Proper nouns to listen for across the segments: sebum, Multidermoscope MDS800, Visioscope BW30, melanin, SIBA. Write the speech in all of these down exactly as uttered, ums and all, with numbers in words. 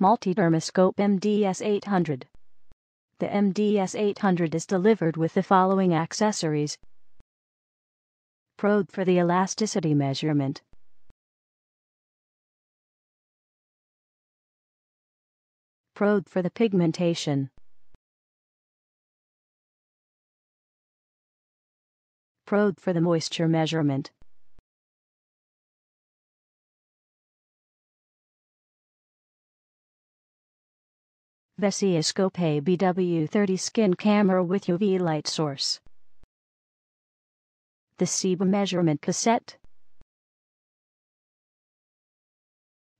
Multidermoscope M D S eight hundred. The M D S eight hundred is delivered with the following accessories: probe for the elasticity measurement, probe for the pigmentation, probe for the moisture measurement, Visioscope B W thirty skin camera with U V light source, the SIBA measurement cassette,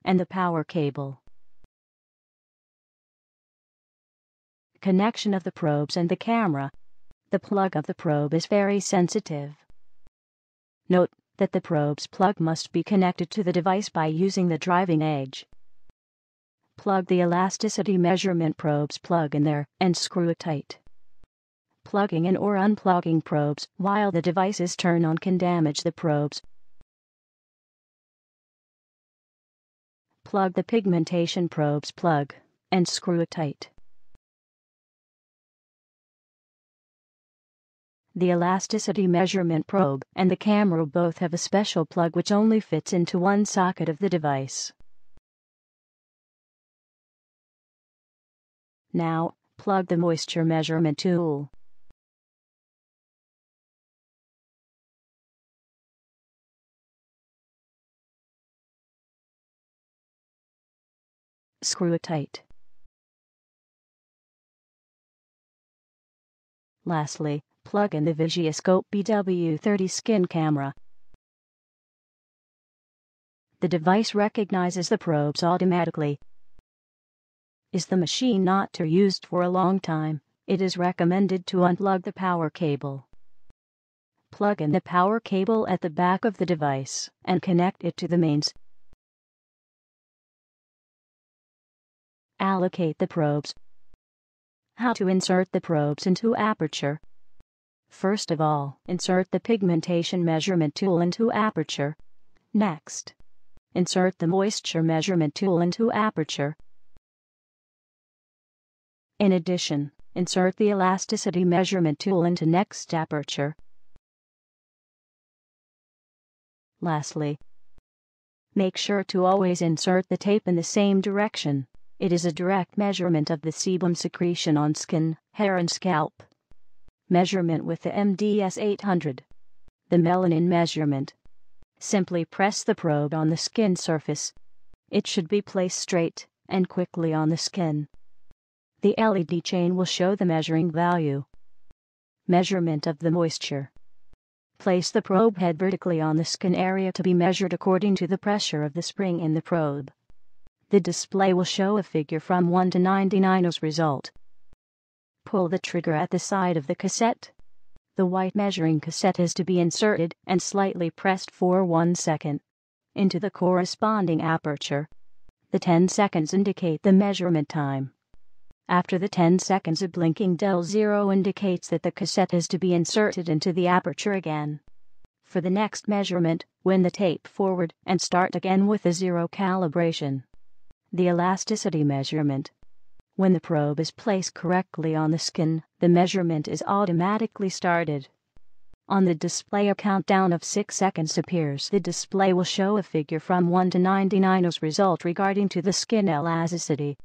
and the power cable. Connection of the probes and the camera. The plug of the probe is very sensitive. Note that the probe's plug must be connected to the device by using the driving edge. Plug the elasticity measurement probe's plug in there and screw it tight. Plugging in or unplugging probes while the device is turned on can damage the probes. Plug the pigmentation probe's plug and screw it tight. The elasticity measurement probe and the camera both have a special plug which only fits into one socket of the device. Now, plug the moisture measurement tool. Screw it tight. Lastly, plug in the Visioscope B W thirty skin camera. The device recognizes the probes automatically. Is the machine not to used for a long time, it is recommended to unplug the power cable. Plug in the power cable at the back of the device and connect it to the mains. Allocate the probes. How to insert the probes into aperture. First of all, insert the pigmentation measurement tool into aperture. Next, insert the moisture measurement tool into aperture. In addition, insert the elasticity measurement tool into next aperture. Lastly, make sure to always insert the tape in the same direction. It is a direct measurement of the sebum secretion on skin, hair and scalp. Measurement with the M D S eight hundred. The melanin measurement. Simply press the probe on the skin surface. It should be placed straight and quickly on the skin. The L E D chain will show the measuring value. Measurement of the moisture. Place the probe head vertically on the skin area to be measured according to the pressure of the spring in the probe. The display will show a figure from one to ninety-nine as result. Pull the trigger at the side of the cassette. The white measuring cassette is to be inserted and slightly pressed for one second into the corresponding aperture. The ten seconds indicate the measurement time. After the ten seconds, a blinking D zero indicates that the cassette is to be inserted into the aperture again. For the next measurement, wind the tape forward and start again with a zero calibration. The elasticity measurement. When the probe is placed correctly on the skin, the measurement is automatically started. On the display, a countdown of six seconds appears. The display will show a figure from one to ninety-nine as result regarding to the skin elasticity.